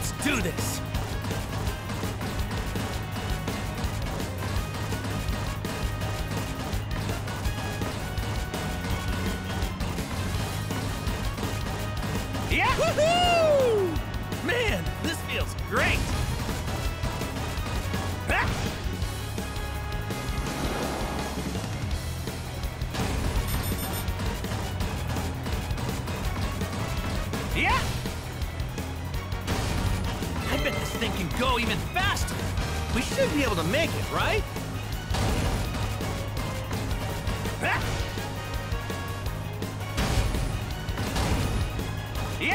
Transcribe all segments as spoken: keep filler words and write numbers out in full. Let's do this! Yeah! Woohoo! Man, this feels great! Yeah! I bet this thing can go even faster! We should be able to make it, right? Yeah! Yeah! Yeah!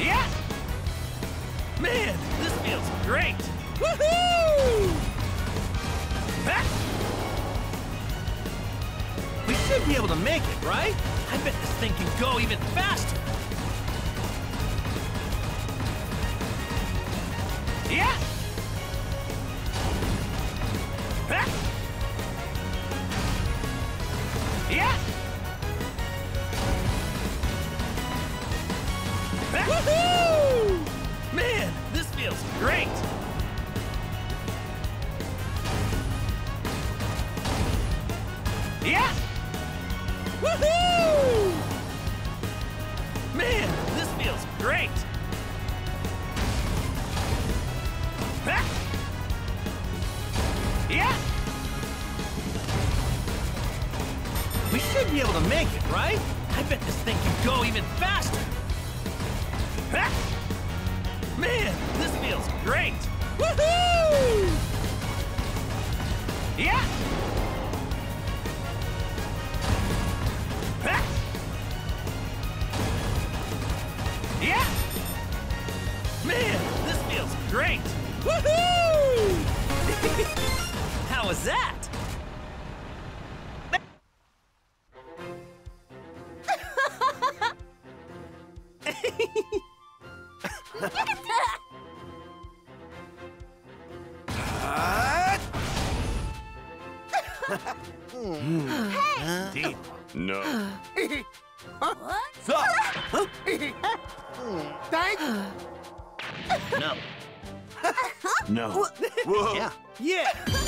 Yeah! Man, this feels great! Woohoo! Ah! We should be able to make it, right? I bet this thing can go even faster! Yeah! Ah! Yeah! Woohoo! Man, this feels great! Yeah! Woohoo! Man, this feels great! Ah! Yeah! We should be able to make it, right? I bet this thing can go even faster! Man, this feels great! Woohoo! Yeah! Yeah! Man, this feels great! Woohoo! How was that? Look at that! Hey! Deep. No. What? Huh? Thank you. No. No. Whoa. Yeah. Yeah.